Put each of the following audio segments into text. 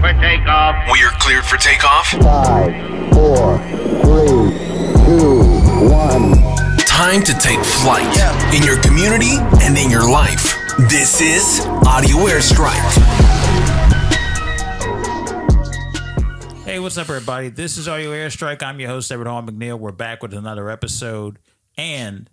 ready for takeoff. We are cleared for takeoff. 5, 4, 3, 2, 1. Time to take flight in your community and in your life. This is Audio Airstrike. Hey, what's up, everybody? This is Audio Airstrike. I'm your host, Everett Hall McNeill. We're back with another episode, and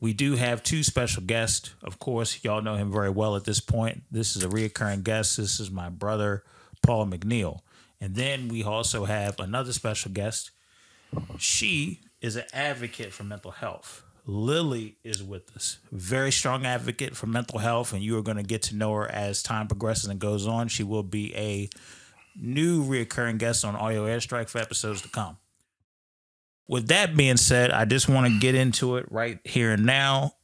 we do have two special guests. Of course, y'all know him very well at this point. This is a reoccurring guest. This is my brother, Paul McNeill. And then we also have another special guest. She is an advocate for mental health. Lily is with us. Very strong advocate for mental health, and you are going to get to know her as time progresses and goes on. She will be a new reoccurring guest on Audio Airstrike for episodes to come. With that being said, I just want to get into it right here and now.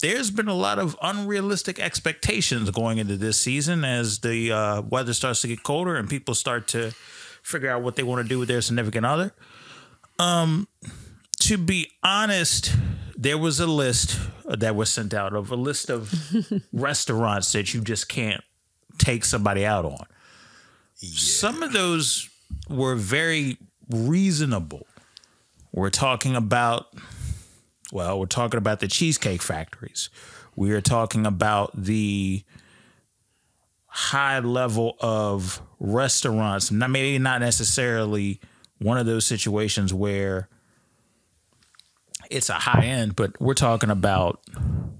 There's been a lot of unrealistic expectations going into this season as the weather starts to get colder and people start to figure out what they want to do with their significant other. To be honest, there was a list that was sent out of a list of restaurants that you just can't take somebody out on. Yeah. Some of those were very reasonable. We're talking about the Cheesecake Factories. We are talking about the high level of restaurants. Now, maybe not necessarily one of those situations where it's a high end, but we're talking about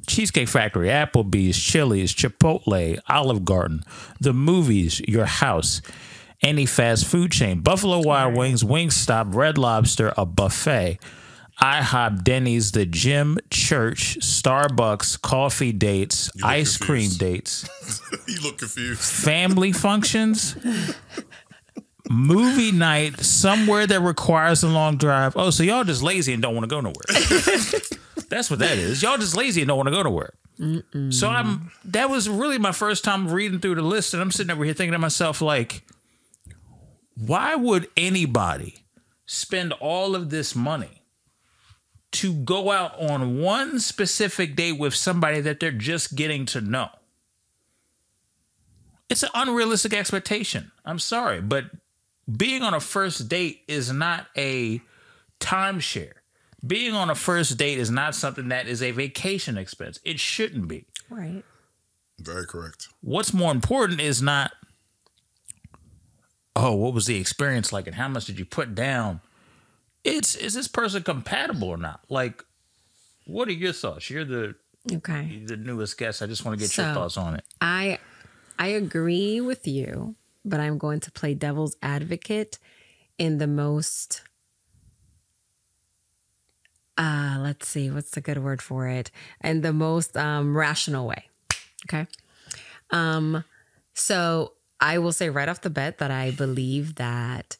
Cheesecake Factory, Applebee's, Chili's, Chipotle, Olive Garden, the movies, your house, any fast food chain, Buffalo Wild Wings, Wingstop, Red Lobster, a buffet, IHOP, Denny's, the gym, church, Starbucks, coffee dates, ice cream dates. You look confused. Family functions, movie night, somewhere that requires a long drive. Oh, so y'all just lazy and don't want to go nowhere. That's what that is. Y'all just lazy and don't want to go nowhere. Mm-mm. So that was really my first time reading through the list, and I'm sitting over here thinking to myself, like, why would anybody spend all of this money to go out on one specific date with somebody that they're just getting to know? It's an unrealistic expectation. I'm sorry, but being on a first date is not a timeshare. Being on a first date is not something that is a vacation expense. It shouldn't be. Right. Very correct. What's more important is not, oh, what was the experience like and how much did you put down? It's, is this person compatible or not? Like, what are your thoughts? You're the newest guest. I just want to get your thoughts on it. I agree with you, but I'm going to play devil's advocate in the most, let's see, what's the good word for it? In the most rational way. Okay. So I will say right off the bat that I believe that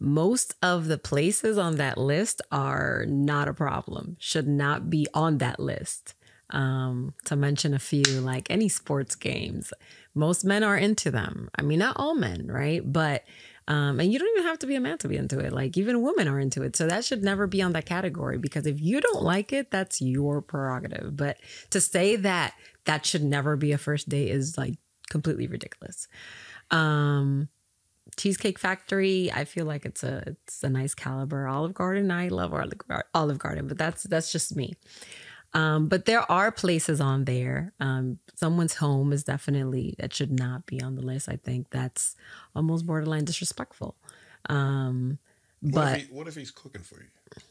most of the places on that list are not a problem, should not be on that list. To mention a few, like any sports games, most men are into them. I mean, not all men, right? But, and you don't even have to be a man to be into it. Like even women are into it. So that should never be on that category, because if you don't like it, that's your prerogative. But to say that that should never be a first date is like, completely ridiculous. Cheesecake Factory, I feel like it's a nice caliber. Olive Garden, I love Olive Garden, but that's just me. But there are places on there. Someone's home is definitely, that should not be on the list. I think that's almost borderline disrespectful. What if he's cooking for you?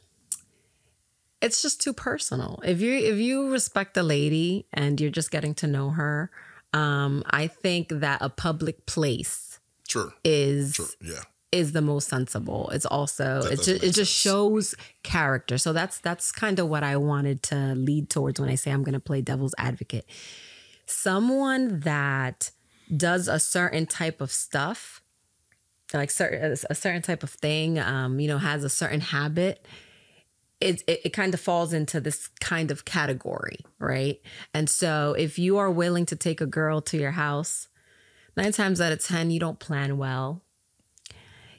It's just too personal. If you respect the lady and you're just getting to know her, I think that a public place is the most sensible. It's also, it just shows character. So that's kind of what I wanted to lead towards when I say I'm going to play devil's advocate. Someone that does a certain type of stuff, like a certain type of thing, you know, has a certain habit, It kind of falls into this kind of category, right? And so if you are willing to take a girl to your house, 9 times out of 10, you don't plan well.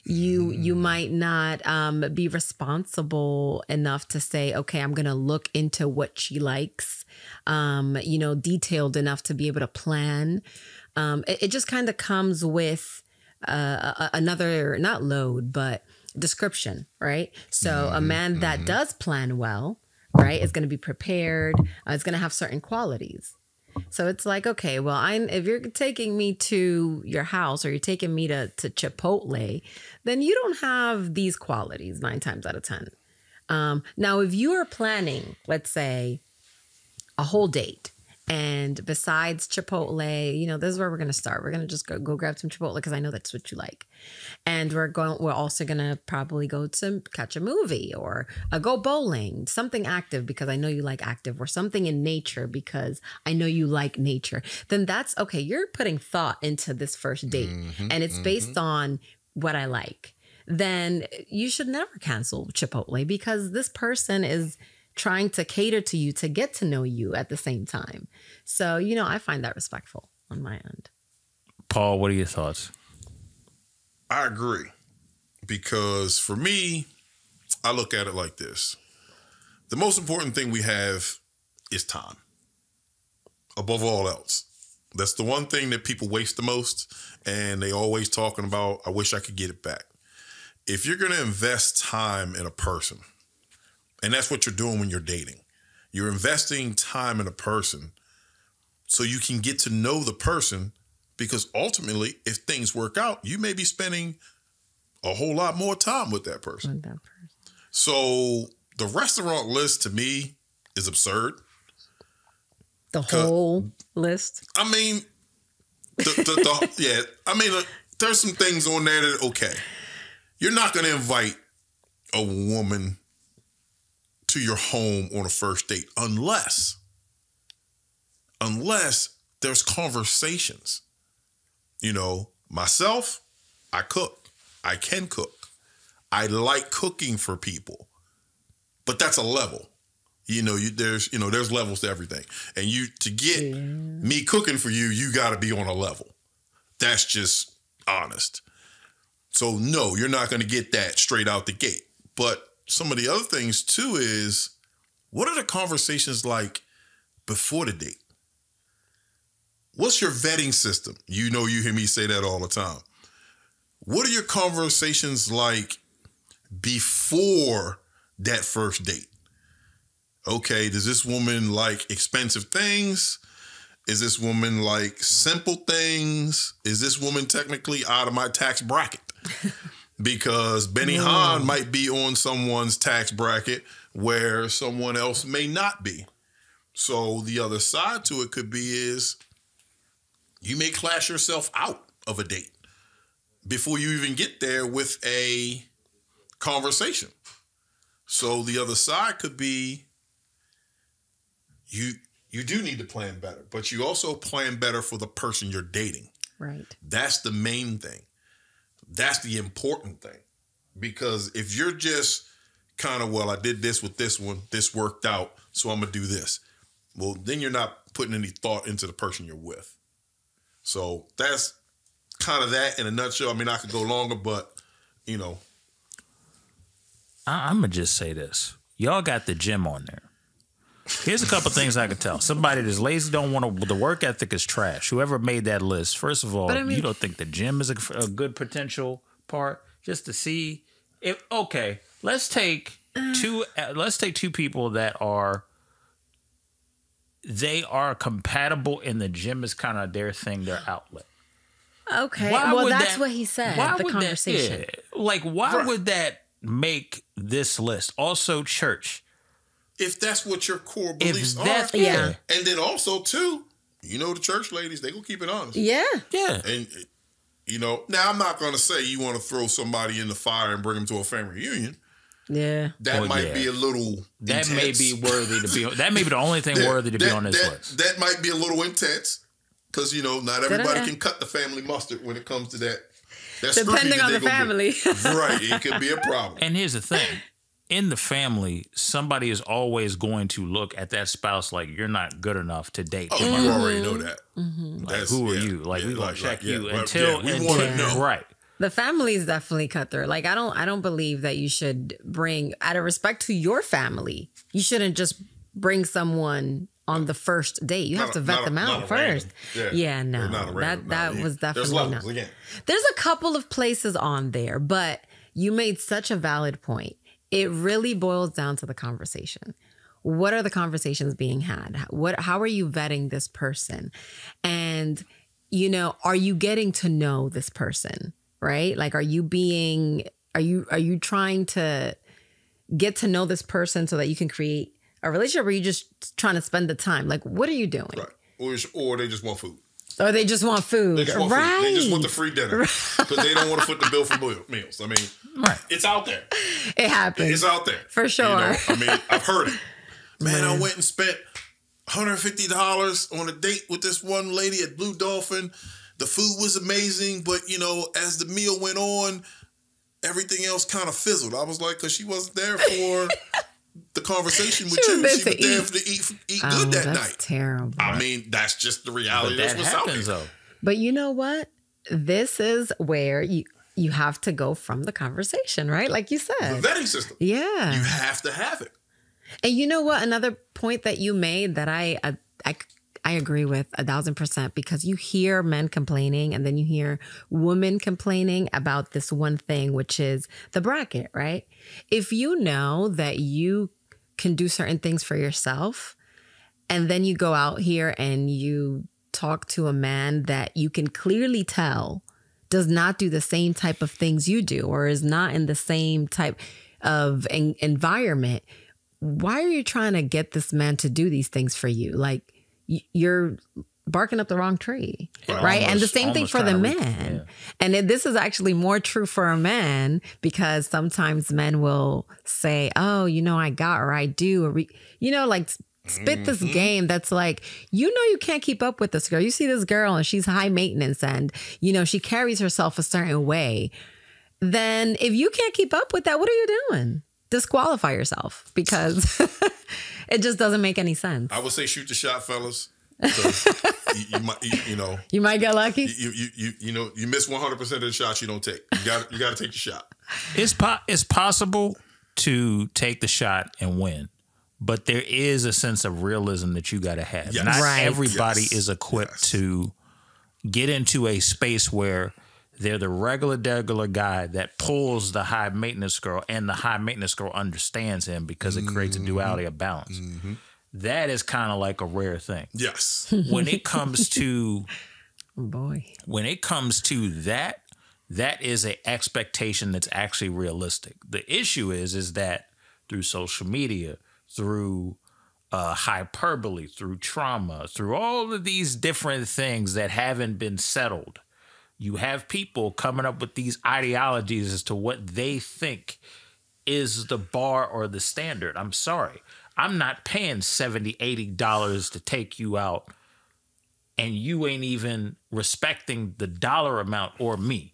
You might not be responsible enough to say, okay, I'm going to look into what she likes, you know, detailed enough to be able to plan. It just kind of comes with another, not load, but description, right? So a man that does plan well, right, is going to be prepared. It's going to have certain qualities. So it's like, okay, well, if you're taking me to your house or you're taking me to Chipotle, then you don't have these qualities 9 times out of 10. Now, if you are planning, let's say, a whole date, and besides Chipotle, you know, this is where we're going to start. We're going to just go grab some Chipotle because I know that's what you like. And we're also going to probably go to catch a movie or go bowling, something active because I know you like active, or something in nature because I know you like nature. Then that's okay. You're putting thought into this first date and it's based on what I like. Then you should never cancel Chipotle because this person is trying to cater to you to get to know you at the same time. So, you know, I find that respectful on my end. Paul, what are your thoughts? I agree. Because for me, I look at it like this. The most important thing we have is time. Above all else. That's the one thing that people waste the most. And they always talking about, I wish I could get it back. If you're going to invest time in a person, and that's what you're doing when you're dating. You're investing time in a person so you can get to know the person, because ultimately, if things work out, you may be spending a whole lot more time with that person. So the restaurant list to me is absurd. The whole list? I mean, yeah, I mean, look, there's some things on there that are okay. You're not going to invite a woman to your home on a first date unless there's conversations. You know, myself, I cook. I can cook. I like cooking for people. But that's a level. You know, there's levels to everything. And to get me cooking for you, you got to be on a level. That's just honest. So no, you're not going to get that straight out the gate. But some of the other things too is, what are the conversations like before the date? What's your vetting system? You know, you hear me say that all the time. What are your conversations like before that first date? Okay, does this woman like expensive things? Is this woman like simple things? Is this woman technically out of my tax bracket? Because Benny Hahn might be on someone's tax bracket where someone else may not be. So the other side to it could be is you may clash yourself out of a date before you even get there with a conversation. So the other side could be you do need to plan better, but you also plan better for the person you're dating. Right. That's the main thing. That's the important thing, because if you're just kind of, well, I did this with this one, this worked out, so I'm going to do this. Well, then you're not putting any thought into the person you're with. So that's kind of that in a nutshell. I mean, I could go longer, but, you know. I'm going to just say this. Y'all got the gym on there. Here's a couple things I can tell. Somebody that's lazy, don't want to. The work ethic is trash. Whoever made that list, first of all, you don't think the gym is a good potential part just to see if. Okay, let's take two. Let's take two people that are. They are compatible, and the gym is kind of their thing, their outlet. Okay, well, that's what he said. The conversation. Why would that make this list? Also, church. If that's what your core beliefs are. Yeah. And then also, too, you know, the church ladies, they going to keep it honest. Yeah. Yeah. And, you know, now I'm not going to say you want to throw somebody in the fire and bring them to a family reunion. Yeah. That might be a little intense. That may be worthy to be on. That may be the only thing worthy to be on this list. That might be a little intense because, you know, not everybody can cut the family mustard when it comes to that. That's depending on the family. Right. It could be a problem. And here's the thing. In the family, somebody is always going to look at that spouse like, you're not good enough to date. Oh, you already know that. Like, who are you? Like, we want to check you until we want to know. Right. The family is definitely cutthroat. Like, I don't believe that you should bring, out of respect to your family, you shouldn't just bring someone on the first date. You have to vet them out first. Yeah, no, that was definitely not. There's a couple of places on there, but you made such a valid point. It really boils down to the conversation. What are the conversations being had? How are you vetting this person? And, you know, are you getting to know this person, right? Like, are you trying to get to know this person so that you can create a relationship, or are you just trying to spend the time? Like, what are you doing? Right. Or they just want food. Or they just want food. They just want right. food. They just want the free dinner. Because they don't want to foot the bill for meals. I mean, right. It's out there. It happens. It's out there. For sure. You know, I mean, I've heard it. Man, I went and spent $150 on a date with this one lady at Blue Dolphin. The food was amazing, but, you know, as the meal went on, everything else kind of fizzled. I was like, because she wasn't there for the conversation with you. She was there for the eat good that night. That's terrible. I mean, that's just the reality. That's what's happening, though. But you know what? This is where you have to go from the conversation, right? Like you said. The vetting system. Yeah. You have to have it. And you know what? Another point that you made that I agree with 1,000%, because you hear men complaining and then you hear women complaining about this one thing, which is the bracket, right? If you know that you can do certain things for yourself and then you go out here and you talk to a man that you can clearly tell does not do the same type of things you do or is not in the same type of environment, why are you trying to get this man to do these things for you? Like, you're barking up the wrong tree, right? And the same thing for the men. And this is actually more true for a man, because sometimes men will say, oh, you know, I got, or I do, or, you know, like spit this game that's like, you know, you can't keep up with this girl. You see this girl and she's high maintenance and, you know, she carries herself a certain way. Then if you can't keep up with that, what are you doing? Disqualify yourself, because it just doesn't make any sense. I would say shoot the shot, fellas. You might get lucky. You know, you miss 100% of the shots you don't take. You got to take the shot. It's possible to take the shot and win, but there is a sense of realism that you got to have. Yes. Not everybody is equipped to get into a space where they're the regular guy that pulls the high maintenance girl, and the high maintenance girl understands him, because it creates a duality of balance. That is kind of like a rare thing. Yes. When it comes to when it comes to that, that is an expectation that's actually realistic. The issue is that through social media, through hyperbole, through trauma, through all of these different things that haven't been settled, you have people coming up with these ideologies as to what they think is the bar or the standard. I'm sorry. I'm not paying $70, $80 to take you out, and you ain't even respecting the dollar amount or me.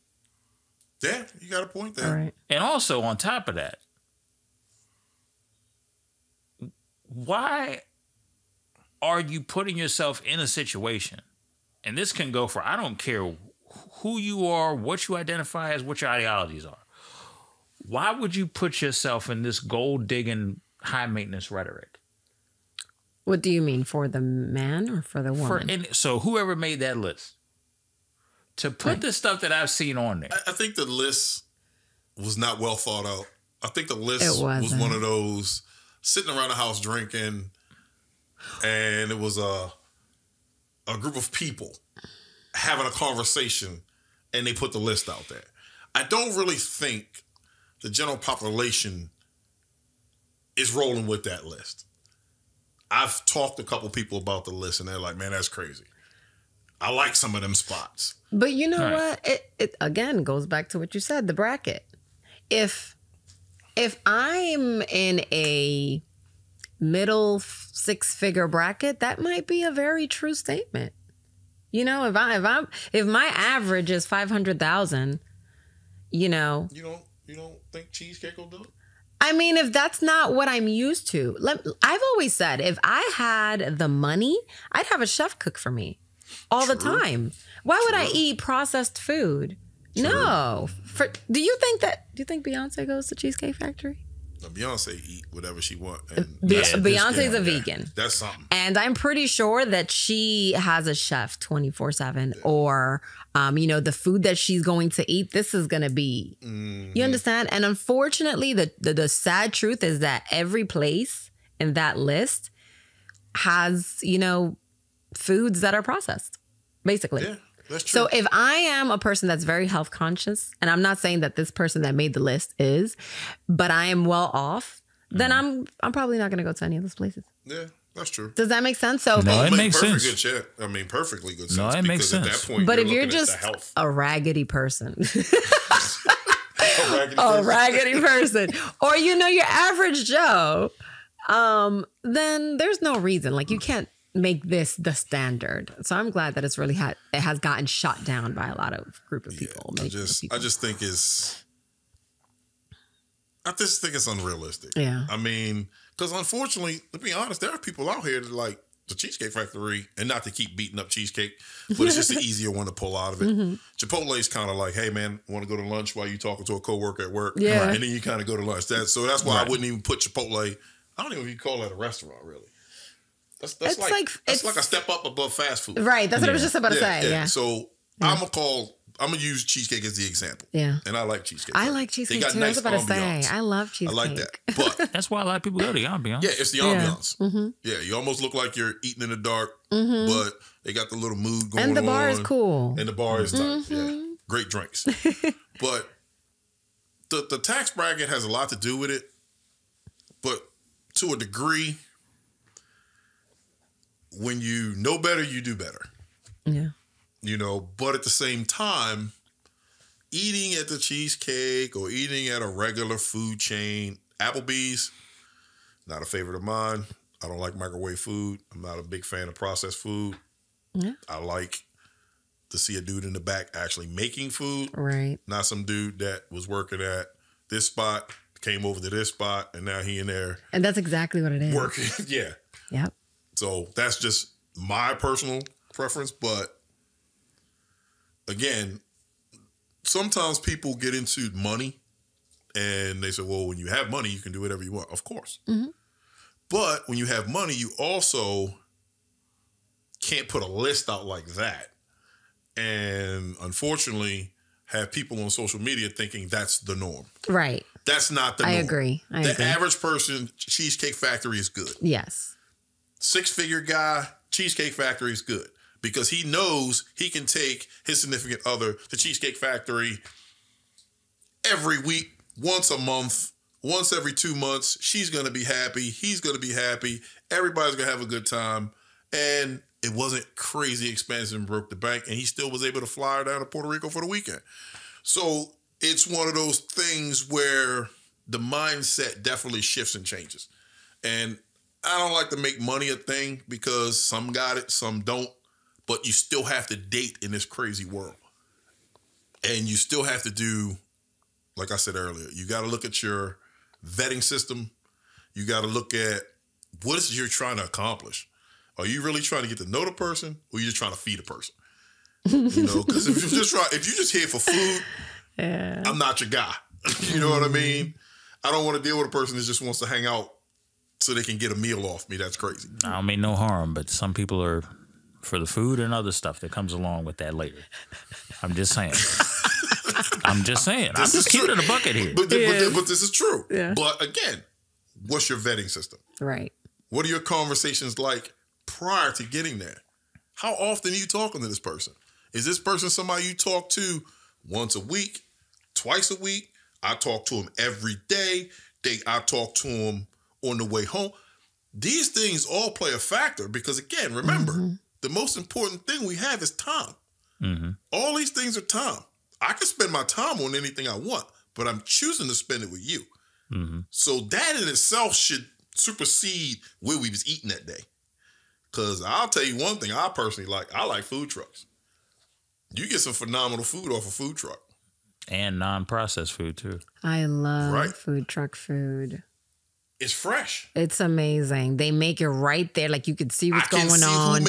Yeah, you got a point there. Right. And also on top of that, why are you putting yourself in a situation? And this can go for, I don't care who you are, what you identify as, what your ideologies are. Why would you put yourself in this gold-digging, high-maintenance rhetoric? What do you mean? For the man or for the woman? So whoever made that list, to put the stuff that I've seen on there. I think the list was not well thought out. I think the list was one of those sitting around the house drinking, and it was a group of people having a conversation, and they put the list out there. I don't really think the general population is rolling with that list. I've talked to a couple people about the list, and they're like, man, that's crazy. I like some of them spots. But you know what? It again goes back to what you said, the bracket. If I'm in a middle six-figure bracket, that might be a very true statement. You know, if my average is 500,000, you know, you don't think Cheesecake will do it? I mean, if that's not what I'm used to, I've always said, if I had the money, I'd have a chef cook for me all the time. Why would I eat processed food? No. Do you think Beyonce goes to Cheesecake Factory? Beyonce eat whatever she want. And Beyonce's a vegan. That's something. And I'm pretty sure that she has a chef 24/7 or, you know, the food that she's going to eat, this is going to be, you understand? And unfortunately, the sad truth is that every place in that list has, you know, foods that are processed, basically. Yeah. So if I am a person that's very health conscious, and I'm not saying that this person that made the list is, but I am well off, then I'm probably not going to go to any of those places. Yeah, that's true. Does that make sense? So no, it makes sense. Good, I mean, perfectly good sense. No, it makes sense. At that point, but if you're just a raggedy person, a raggedy person, or you know, your average Joe, then there's no reason. Like you can't make this the standard. So I'm glad that it's really it has gotten shot down by a lot of people. I just think it's unrealistic. Yeah. I mean, because unfortunately, to be honest, there are people out here that like the Cheesecake Factory, and not to keep beating up cheesecake, but it's just the easier one to pull out of it. Chipotle's kind of like, hey man, want to go to lunch while you talking to a coworker at work? Yeah. Right. And then you kind of go to lunch. So that's why I wouldn't even put Chipotle. I don't even call that a restaurant really. That's like a step up above fast food. Right. That's what I was just about to say. Yeah. So I'm gonna use cheesecake as the example. Yeah. And I like cheesecake. I like cheesecake too. Nice I love cheesecake. I like that. But that's why a lot of people go to the ambiance. Yeah, it's the ambiance. Yeah. You almost look like you're eating in the dark, but they got the little mood going on. And the bar is cool. And the bar is tight. Yeah. Great drinks. But the tax bracket has a lot to do with it. But to a degree, when you know better, you do better. Yeah. You know, but at the same time, eating at the Cheesecake or eating at a regular food chain, Applebee's, not a favorite of mine. I don't like microwave food. I'm not a big fan of processed food. Yeah. I like to see a dude in the back actually making food. Right. Not some dude that was working at this spot, came over to this spot, and now he in there. And that's exactly what it is. Working. Yeah. Yep. So that's just my personal preference. But again, sometimes people get into money and they say, well, when you have money, you can do whatever you want. Of course. But when you have money, you also can't put a list out like that. And unfortunately, have people on social media thinking that's the norm. Right. That's not the norm. I agree. The average person, Cheesecake Factory is good. Yes. Six-figure guy, Cheesecake Factory is good because he knows he can take his significant other to Cheesecake Factory every week, once a month, once every 2 months. She's going to be happy. He's going to be happy. Everybody's going to have a good time. And it wasn't crazy expensive and broke the bank, and he still was able to fly her down to Puerto Rico for the weekend. So it's one of those things where the mindset definitely shifts and changes. And I don't like to make money a thing because some got it, some don't, but you still have to date in this crazy world. And you still have to do, like I said earlier, you got to look at your vetting system. You got to look at what is it you're trying to accomplish. Are you really trying to get to know the person, or are you just trying to feed a person? You know, because if you're just here for food, I'm not your guy. You know what I mean? I don't want to deal with a person that just wants to hang out so they can get a meal off me. That's crazy. I don't mean no harm, but some people are for the food and other stuff that comes along with that later. I'm just saying. I'm just saying. I'm just keeping it in a bucket here. But this is true. Yeah. But again, what's your vetting system? Right. What are your conversations like prior to getting there? How often are you talking to this person? Is this person somebody you talk to once a week, twice a week? I talk to them every day. I talk to them on the way home. These things all play a factor because, again, remember, the most important thing we have is time. All these things are time. I can spend my time on anything I want, but I'm choosing to spend it with you. So that in itself should supersede where we was eating that day. Because I'll tell you one thing I personally like. I like food trucks. You get some phenomenal food off a food truck. And non-processed food, too. I love food truck food. It's fresh. It's amazing. They make it right there. Like you could see what's going on.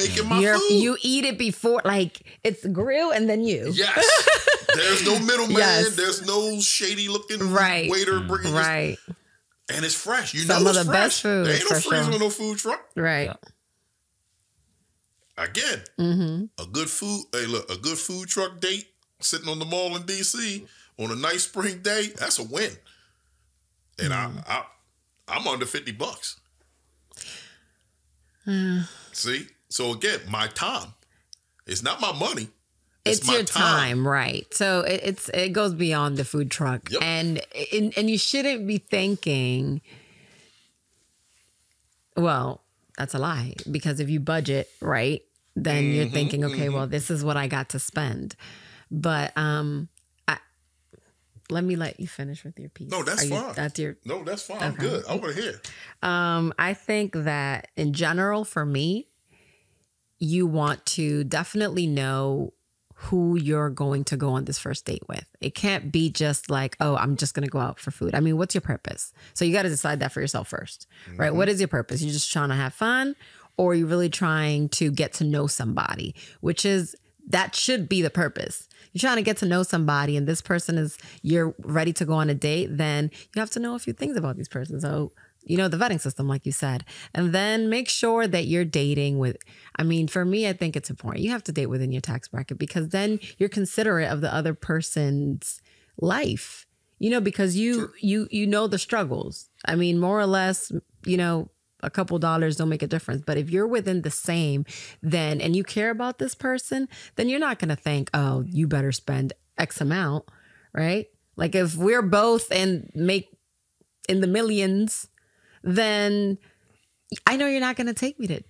You eat it before, like it's grill and then you. Yes. There's no middleman. Yes. There's no shady looking waiter bringing this. And it's fresh. You know it's fresh. Some of the best food. There ain't no freezer on no food truck. Right. Yeah. Again, a good food. Hey, look, a good food truck date sitting on the mall in D.C. on a nice spring day. That's a win. And I'm under $50. See, so again, my time. It's not my money. It's your time, right? So it goes beyond the food truck, yep. and you shouldn't be thinking. Well, that's a lie, because if you budget right, then you're thinking, okay, well, this is what I got to spend. But let me let you finish with your piece. No, that's fine. No, that's fine. Okay. I'm good. I want to hear. I think that in general, for me, you want to definitely know who you're going to go on this first date with. It can't be just like, oh, I'm just going to go out for food. I mean, what's your purpose? So you got to decide that for yourself first, right? What is your purpose? You're just trying to have fun, or you're really trying to get to know somebody, which is, that should be the purpose. You're trying to get to know somebody, and this person is, you're ready to go on a date, then you have to know a few things about these persons. So, you know, the vetting system, like you said, and then make sure that you're dating with, I mean, for me, I think it's important. You have to date within your tax bracket, because then you're considerate of the other person's life, you know, because you know the struggles. I mean, more or less, you know, a couple dollars don't make a difference. But if you're within the same, then, and you care about this person, then you're not going to think, oh, you better spend X amount, right? Like if we're both and make in the millions, then I know you're not going to take me to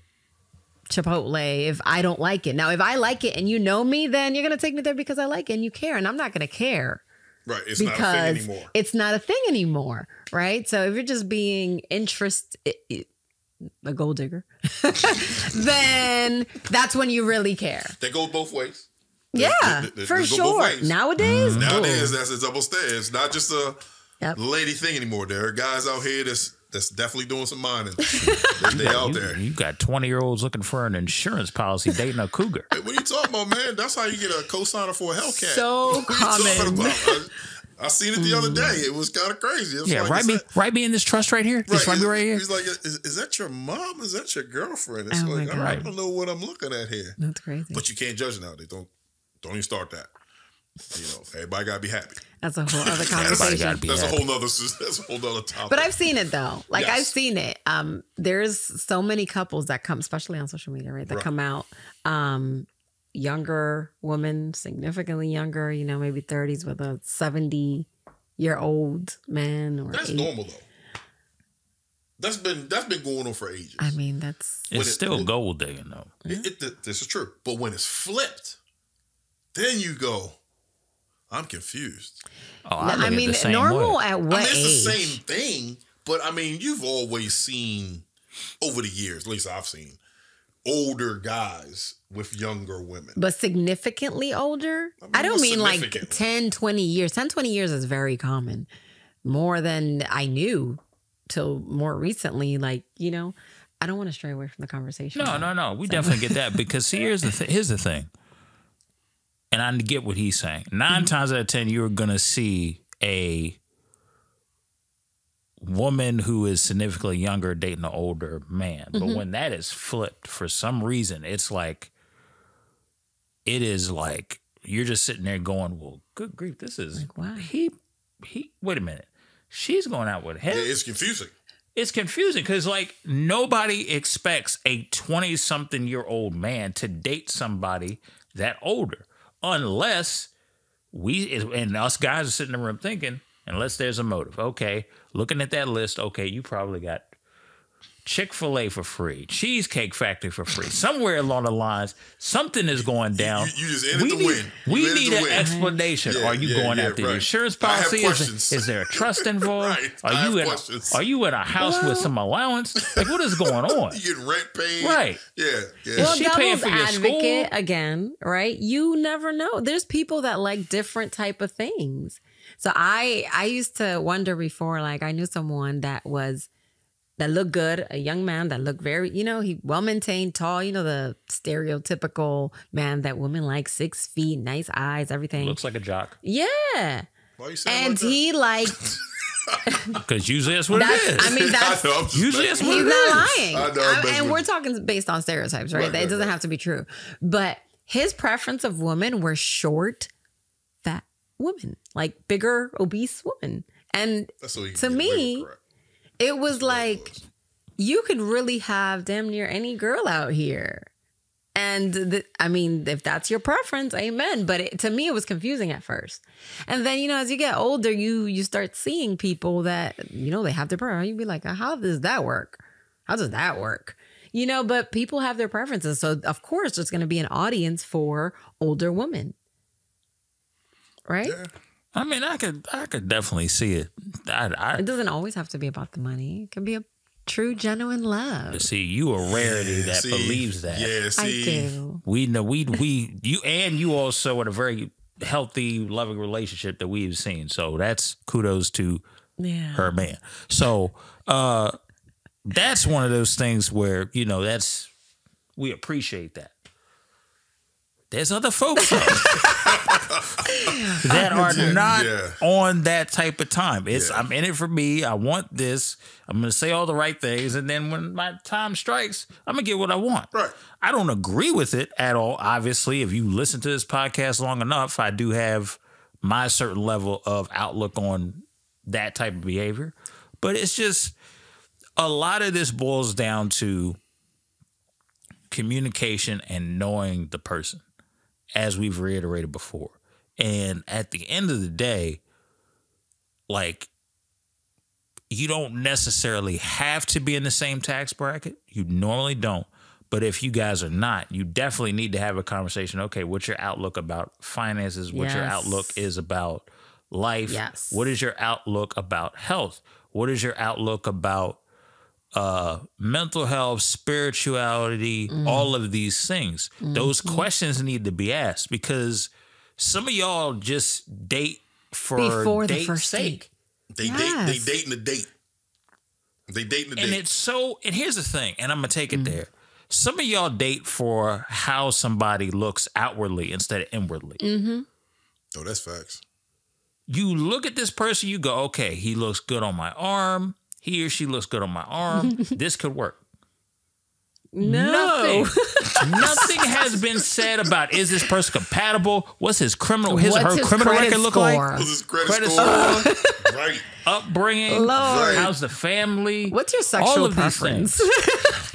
Chipotle if I don't like it. Now, if I like it and you know me, then you're going to take me there because I like it and you care, and I'm not going to care. Right. It's not a thing anymore. It's not a thing anymore. Right. So if you're just being a gold digger, then that's when you really care. They go both ways. Yeah, for sure. Nowadays. Nowadays, that's a double standard. It's not just a lady thing anymore. There are guys out here that's definitely doing some mining. They out there. You got 20-year-olds looking for an insurance policy dating a cougar. Hey, what are you talking about, man? That's how you get a co-signer for a Hellcat. So common. I seen it the other day. It was kind of crazy. Yeah, like, write me in this trust right here. Right here. He's like, is that your mom? Is that your girlfriend? It's like, I don't know what I'm looking at here. That's crazy. But you can't judge now. They don't even start that. You know, everybody gotta be happy. That's a whole other conversation. That's a whole other topic. But I've seen it though. Like I've seen it. There's so many couples that come, especially on social media, right? That come out, younger woman, significantly younger, you know, maybe 30s with a 70-year-old man. Or that's normal though. That's been going on for ages. I mean, it's still gold digging though. This is true. But when it's flipped, then you go, I'm confused. Oh, I mean, the same normal way. At what age? I mean, it's the same thing, but I mean, you've always seen over the years, at least I've seen, older guys with younger women. But significantly older? I mean, I don't mean like 10, 20 years. 10, 20 years is very common. More than I knew till more recently. Like, you know, I don't want to stray away from the conversation. No. We definitely get that, because here's the thing. And I get what he's saying. 9 times out of 10, you're going to see a woman who is significantly younger dating an older man. But when that is flipped, for some reason, it is like you're just sitting there going, well, good grief, this is like, wow. Wait a minute. She's going out with him. Yeah, it's confusing. It's confusing because, like, nobody expects a 20-something-year-old man to date somebody that older. Unless us guys are sitting in the room thinking, unless there's a motive. Okay, looking at that list, okay, you probably got Chick-fil-A for free, Cheesecake Factory for free. Somewhere along the lines, something is going down. You just ended the win. We need an explanation. Are you going after the insurance policy? Is there a trust involved? Right. Are you in a house with some allowance? Like, what is going on? You get rent paid. Right. Yeah. Well, she paying for your school? Again, right? You never know. There's people that like different type of things. So I used to wonder before, like, I knew someone that looked good, a young man that looked very, you know, he well-maintained, tall, you know, the stereotypical man that women like, 6 feet, nice eyes, everything. Looks like a jock. Yeah. Why are you saying that? He liked Because usually that's what it is. I mean, that's usually that's what it is. He's not lying. And we're talking based on stereotypes, right? It doesn't have to be true. But his preference of women were short, fat women, like bigger, obese women. And to me, it was like, you could really have damn near any girl out here. And I mean, if that's your preference, amen. But to me, it was confusing at first. And then, you know, as you get older, you start seeing people that, you know, they have their preference. You'd be like, how does that work? How does that work? You know, but people have their preferences. So, of course, there's going to be an audience for older women. Right? Yeah. I mean, I could definitely see it. It doesn't always have to be about the money. It can be a true, genuine love. See, you a rarity that believes that. Yeah, see, I do. We know you also in a very healthy, loving relationship that we've seen. So that's kudos to her man. So that's one of those things where, you know, that's, we appreciate that. There's other folks that are not on that type of time. It's I'm in it for me. I want this. I'm going to say all the right things. And then when my time strikes, I'm going to get what I want. Right. I don't agree with it at all. Obviously, if you listen to this podcast long enough, I do have my certain level of outlook on that type of behavior. But it's just a lot of this boils down to communication and knowing the person, as we've reiterated before. And at the end of the day, like, you don't necessarily have to be in the same tax bracket. You normally don't. But if you guys are not, you definitely need to have a conversation. Okay, what's your outlook about finances? What's your outlook is about life? Yes. What is your outlook about health? What is your outlook about mental health, spirituality, all of these things? Those questions need to be asked, because some of y'all just date for before the first sake. They dating the date. And it's so, and here's the thing, and I'm gonna take it there. Some of y'all date for how somebody looks outwardly instead of inwardly. Oh, that's facts. You look at this person, you go, okay, he looks good on my arm. He or she looks good on my arm. This could work. Nothing has been said about, is this person compatible? What's his criminal, her criminal record look like? What's his credit score? Right. Upbringing. Lord. How's the family? What's your sexual preference?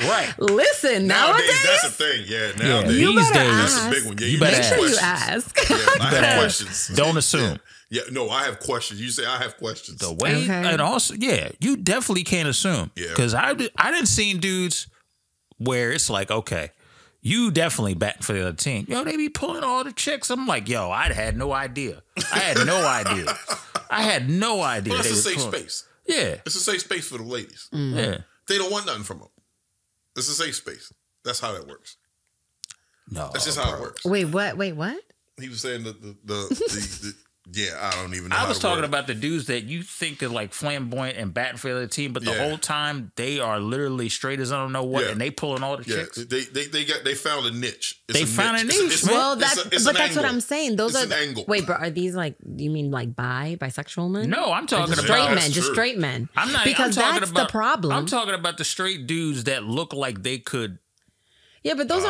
Right. Listen, nowadays that's a thing. Yeah, nowadays. You better ask. That's a big one. Yeah, you better ask. Make sure you ask. Yeah, I have questions. Don't assume. Yeah, no, I have questions. You say I have questions. The way, and also, you definitely can't assume. Yeah. Because I didn't see dudes where it's like, okay, you definitely batting for the other team. Yo, they be pulling all the chicks. I'm like, yo, I had no idea. I had no idea. Well, it's a safe space. Yeah. It's a safe space for the ladies. Yeah. They don't want nothing from them. It's a safe space. That's how that works. No. That's just how it works. Wait, what? Wait, what? He was saying the yeah, I don't even know. I was talking about the dudes that you think are like flamboyant and batting for the other team, but the whole time they are literally straight as I don't know what, and they pulling all the chicks. They found a niche. They found a niche. Well, that's what I'm saying. Those are an angle. Wait, bro, are these like, you mean like bisexual men? No, I'm talking about straight men. Just straight men. I'm not, because that's the problem. I'm talking about the straight dudes that look like they could. Yeah, but those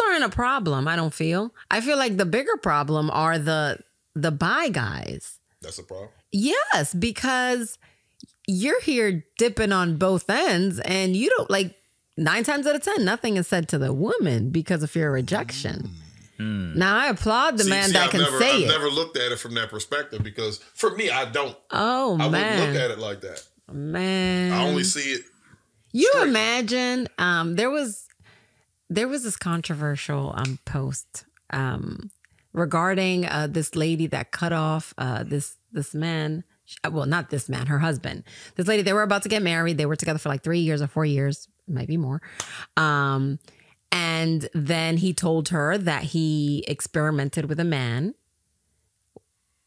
aren't a problem. I don't feel. I feel like the bigger problem are the bi guys. That's a problem? Yes, because you're here dipping on both ends, and you don't, like, 9 times out of 10, nothing is said to the woman because of fear of rejection. Now, I applaud the man that can say it. I've never looked at it from that perspective, because for me, I don't. Oh, man. I wouldn't look at it like that. Man. I only see it. You imagine, there was this controversial post regarding this lady that cut off this man. Well, not this man, her husband. This lady, they were about to get married. They were together for like 3 years or 4 years, maybe more. And then he told her that he experimented with a man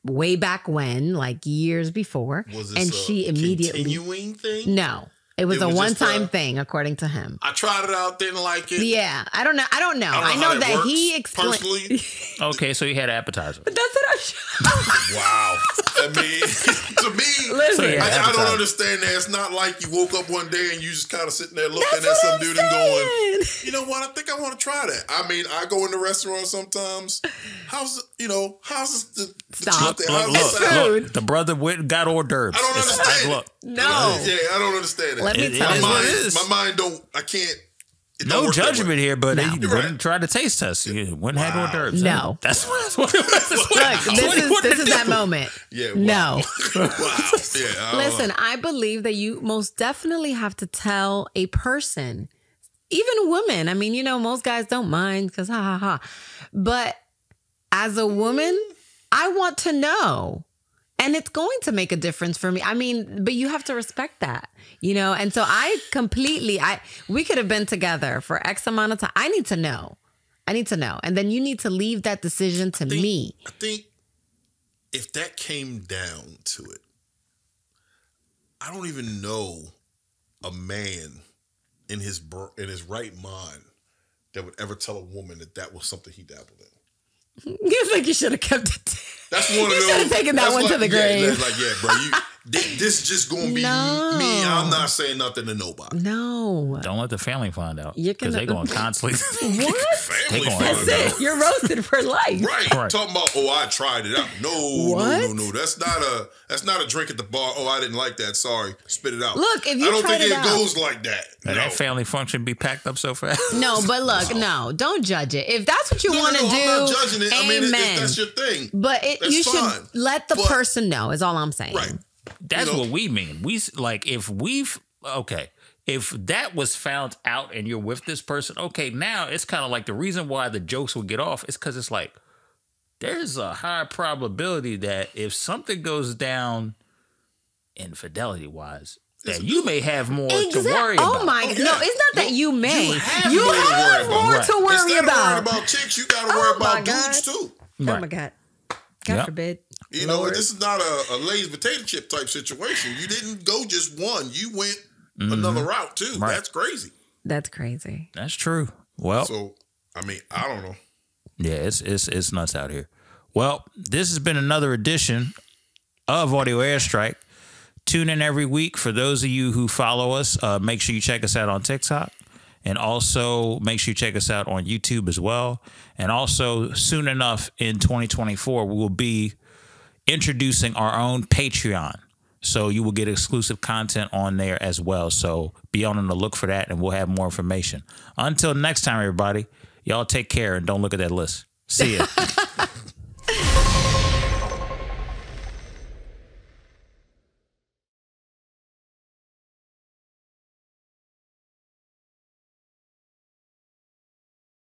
way back when, like years before. Was this and she immediately continuing thing? No. It was a one-time thing, according to him. I tried it out, didn't like it. Yeah, I don't know. I know that he explained. Personally. Okay, so he had an appetizer. But that's what I. Wow. I mean, to me, I don't understand that. It's not like you woke up one day and you just kind of sitting there looking at some dude and going, you know what? I think I want to try that. I mean, I go in the restaurant sometimes. How's, you know, how's the look, the brother went and got hors d'oeuvres. I don't understand. Yeah, I don't understand that. Let me tell you what it is. My mind don't, I can't. No judgment here, but they wouldn't try to taste us. You wouldn't have hors d'oeuvres. No. That's what it was. Look, this is that moment. Yeah. Wow. No. Wow. Yeah, listen, I believe that you most definitely have to tell a person, even women. I mean, you know, most guys don't mind because ha, ha, ha. But as a woman, I want to know. And it's going to make a difference for me. I mean, but you have to respect that, you know? And so I completely, we could have been together for X amount of time. I need to know. I need to know. And then you need to leave that decision to me. I think if that came down to it, I don't even know a man in his right mind that would ever tell a woman that that was something he dabbled in. It's like you should have kept it. That's one of those. You should have taken that one to the grave. Yeah, like, yeah, bro, this is just going to be me. I'm not saying nothing to nobody. No. Don't let the family find out. Because they're going to constantly. What? That's it. You're roasted for life. Right. Talking about, oh, I tried it out. No. That's not a drink at the bar. Oh, I didn't like that. Sorry. Spit it out. Look, if you I don't think it goes like that. No. That family function be packed up so fast. No, but look, no. Don't judge it. If that's what you want to do. I'm not judging it. Amen. I mean, if that's your thing. But you should let the person know is all I'm saying. Right. That's what we mean. We like if we've if that was found out and you're with this person, okay, now it's kind of like the reason why the jokes will get off is because it's like there's a high probability that if something goes down infidelity wise, that you may have more to worry about. Oh my God. No, it's not that you may. You have more to worry about. Instead of worrying about chicks, you gotta worry about dudes too. Right. Oh my God. God forbid. You know, this is not a Lay's potato chip type situation. You didn't go just one. You went another route too. Right. That's crazy. That's crazy. That's true. Well, so I mean, I don't know. Yeah, it's nuts out here. Well, this has been another edition of Audio Airstrike. Tune in every week. For those of you who follow us, make sure you check us out on TikTok. And also make sure you check us out on YouTube as well. And also soon enough in 2024, we will be introducing our own Patreon. So you will get exclusive content on there as well. So be on the look for that and we'll have more information. Until next time, everybody, y'all take care and don't look at that list. See ya.